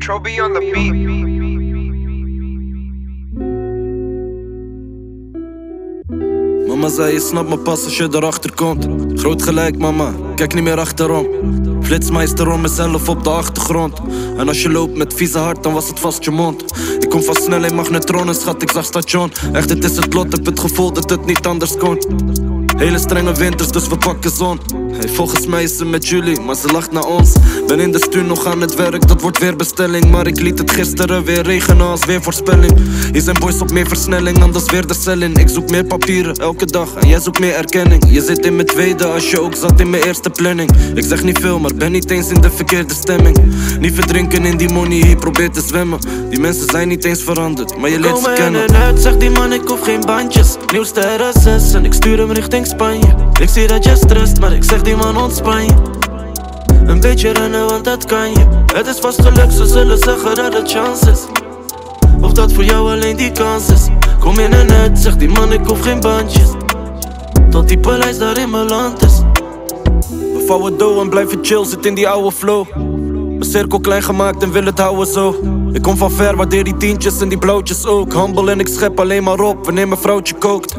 Trobi on the beat. Mama zei je snapt me pas als je erachter komt. Groot gelijk mama, kijk niet meer achterom. Flitsmeister om mezelf op de achtergrond. En als je loopt met vieze hart dan was het vast je mond. Ik kom van snel in magnetronen schat, ik zag station. Echt het is het lot, heb het gevoel dat het niet anders kon. Hele strenge winters, dus we pakken zon. Hey, volgens mij is ze met jullie, maar ze lacht naar ons. Ben in de stuur nog aan het werk, dat wordt weer bestelling. Maar ik liet het gisteren weer regenen als weervoorspelling. Hier zijn boys op meer versnelling, anders weer de cel in. Ik zoek meer papieren, elke dag, en jij zoekt meer erkenning. Je zit in mijn tweede, als je ook zat in mijn eerste planning. Ik zeg niet veel, maar ben niet eens in de verkeerde stemming. Niet verdrinken in die money, hier probeer te zwemmen. Die mensen zijn niet eens veranderd, maar je leert ze kennen. Kom in en uit, zeg die man, ik hoef geen bandjes. Nieuwste RS6 en ik stuur hem richting Spanje. Ik zie dat je strest, maar ik zeg die man ontspan je. Een beetje rennen want dat kan je. Het is vast geluk, ze zullen zeggen dat het chance is. Of dat voor jou alleen die kans is. Kom in en uit, zeg die man ik hoef geen bandjes. Tot die paleis daar in mijn land is. We vouwen dough en blijven chill, zit in die oude flow. Mijn cirkel klein gemaakt en wil het houden zo. Ik kom van ver, waardeer die tientjes en die blauwtjes ook. Humble en ik schep alleen maar op wanneer mijn vrouwtje kookt.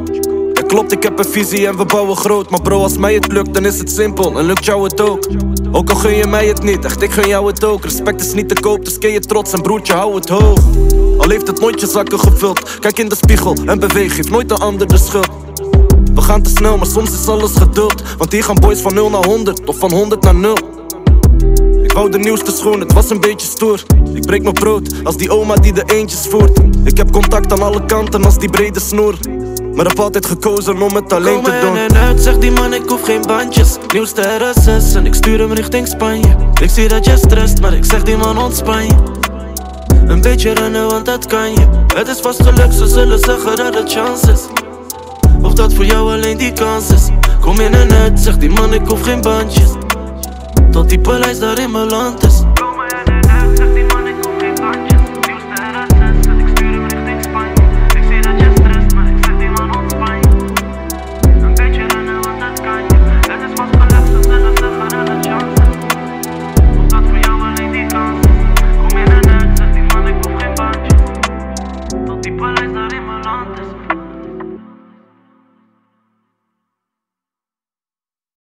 Klopt, ik heb een visie en we bouwen groot. Maar bro, als mij het lukt, dan is het simpel en lukt jou het ook. Ook al gun je mij het niet, echt ik gun jou het ook. Respect is niet te koop, dus keer je trots en broertje hou het hoog. Al heeft het nooit je zakken gevuld, kijk in de spiegel en beweeg, geef nooit een ander de schuld. We gaan te snel, maar soms is alles geduld. Want hier gaan boys van 0 naar 100, of van 100 naar 0. Ik wou de nieuwste schoen, het was een beetje stoer. Ik breek mijn brood, als die oma die de eentjes voert. Ik heb contact aan alle kanten als die brede snoer. Maar heb altijd gekozen om het alleen te doen. Kom in en uit, zeg die man ik hoef geen bandjes. Nieuwste RS6 en ik stuur hem richting Spanje. Ik zie dat je strest, maar ik zeg die man ontspan je. Een beetje rennen want dat kan je. Het is vast geluk, ze zullen zeggen dat het chance is. Of dat voor jou alleen die kans is. Kom in en uit, zeg die man ik hoef geen bandjes. Tot die paleis daar in mijn land is.